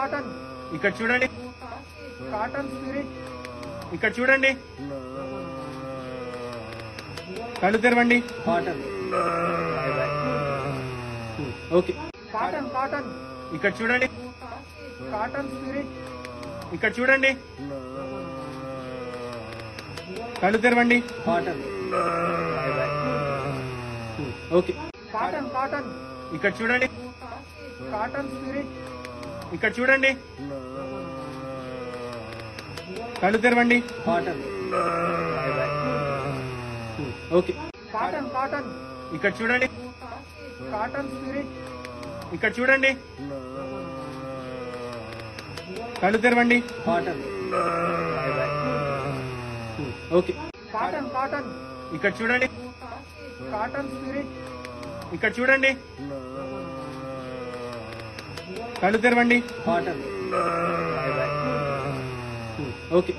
Cotton ఇక్కడ చూడండి cotton spirit ఇక్కడ చూడండి కళ్ళు తెరవండి కాటన్ ఓకే కాటన్ కాటన్ ఇక్కడ చూడండి కాటన్ స్పిరిట్ ఇక్కడ చూడండి కళ్ళు తెరవండి కాటన్ ఓకే కాటన్ కాటన్ ఇక్కడ చూడండి కాటన్ స్పిరిట్ ఇక్కడ చూడండి కళ్ళు తెరవండి కాటన్ ఓకే కాటన్ కాటన్ ఇక్కడ చూడండి కాటన్ స్పిరిట్ ఇక్కడ చూడండి కళ్ళు తెరవండి కాటన్ ఓకే కాటన్ కాటన్ ఇక్కడ చూడండి కాటన్ స్పిరిట్ ఇక్కడ చూడండి కళ్ళు తెరవండి కాటన్ ఓకే।